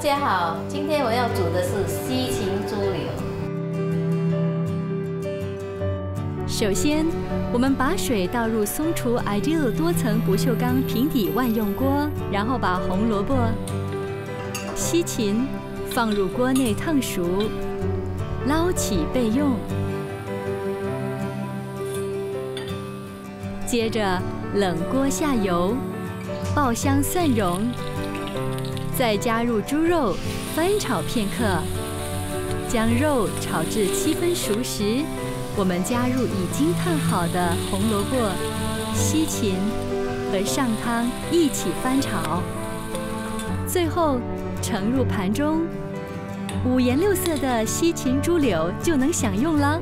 大家好，今天我要煮的是西芹猪柳。首先，我们把水倒入松厨 Ideal 多层不锈钢平底万用锅，然后把红萝卜、西芹放入锅内烫熟，捞起备用。接着，冷锅下油，爆香蒜蓉。 再加入猪肉，翻炒片刻，将肉炒至7分熟时，我们加入已经烫好的红萝卜、西芹和上汤一起翻炒，最后盛入盘中，5颜6色的西芹猪柳就能享用了。